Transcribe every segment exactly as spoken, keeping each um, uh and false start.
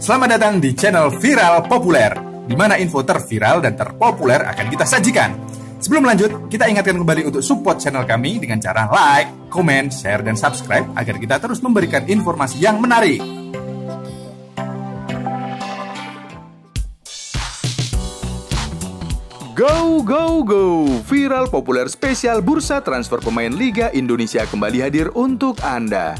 Selamat datang di channel Viral Populer, di mana info terviral dan terpopuler akan kita sajikan. Sebelum lanjut, kita ingatkan kembali untuk support channel kami dengan cara like, comment, share, dan subscribe agar kita terus memberikan informasi yang menarik. Go, go, go! Viral Populer spesial bursa transfer pemain Liga Indonesia kembali hadir untuk Anda.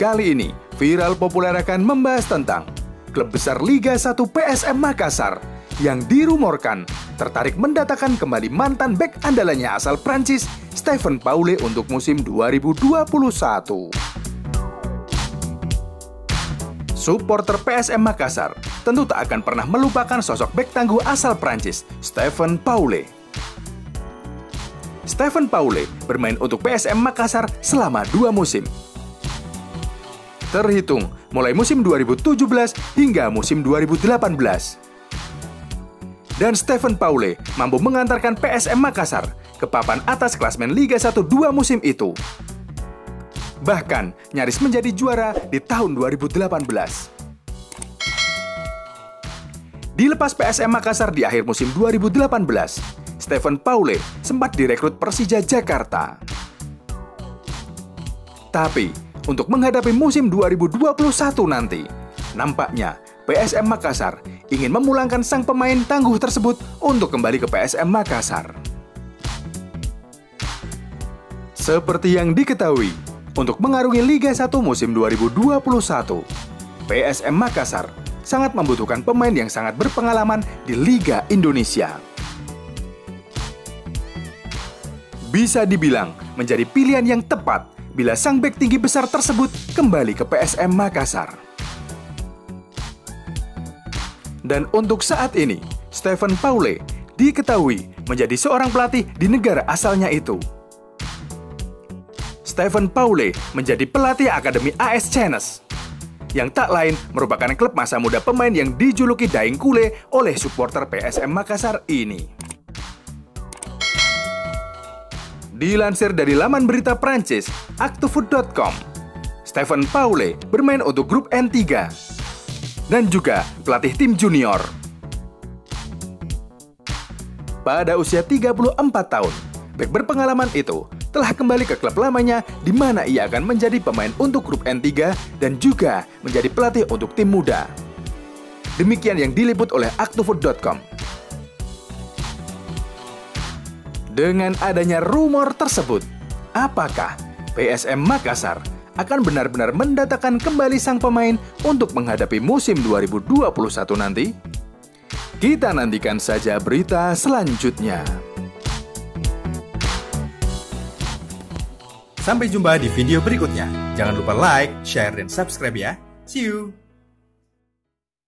Kali ini, Viral Populer akan membahas tentang klub besar Liga satu P S M Makassar yang dirumorkan tertarik mendatangkan kembali mantan bek andalannya asal Prancis, Steven Paulle, untuk musim dua ribu dua puluh satu. Supporter P S M Makassar tentu tak akan pernah melupakan sosok bek tangguh asal Prancis, Steven Paulle. Steven Paulle bermain untuk P S M Makassar selama dua musim, terhitung mulai musim dua ribu tujuh belas hingga musim dua ribu delapan belas. Dan Steven Paulle mampu mengantarkan P S M Makassar ke papan atas klasmen Liga satu dua musim itu. Bahkan nyaris menjadi juara di tahun dua ribu delapan belas. Dilepas P S M Makassar di akhir musim dua ribu delapan belas, Steven Paulle sempat direkrut Persija Jakarta. Tapi, untuk menghadapi musim dua ribu dua puluh satu nanti, nampaknya P S M Makassar ingin memulangkan sang pemain tangguh tersebut untuk kembali ke P S M Makassar. Seperti yang diketahui, untuk mengarungi Liga satu musim dua ribu dua puluh satu, P S M Makassar sangat membutuhkan pemain yang sangat berpengalaman di Liga Indonesia. Bisa dibilang menjadi pilihan yang tepat bila sang bek tinggi besar tersebut kembali ke P S M Makassar. Dan untuk saat ini, Steven Paulle diketahui menjadi seorang pelatih di negara asalnya itu. Steven Paulle menjadi pelatih Akademi A S Chances, yang tak lain merupakan klub masa muda pemain yang dijuluki Daeng Kule oleh supporter P S M Makassar ini. Dilansir dari laman berita Prancis, actufoot titik com, Steven Paulle bermain untuk grup N tiga dan juga pelatih tim junior. Pada usia tiga puluh empat tahun, bek berpengalaman itu telah kembali ke klub lamanya, di mana ia akan menjadi pemain untuk grup N tiga dan juga menjadi pelatih untuk tim muda. Demikian yang diliput oleh actufoot titik com. Dengan adanya rumor tersebut, apakah P S M Makassar akan benar-benar mendatangkan kembali sang pemain untuk menghadapi musim dua ribu dua puluh satu nanti? Kita nantikan saja berita selanjutnya. Sampai jumpa di video berikutnya. Jangan lupa like, share, dan subscribe ya. See you!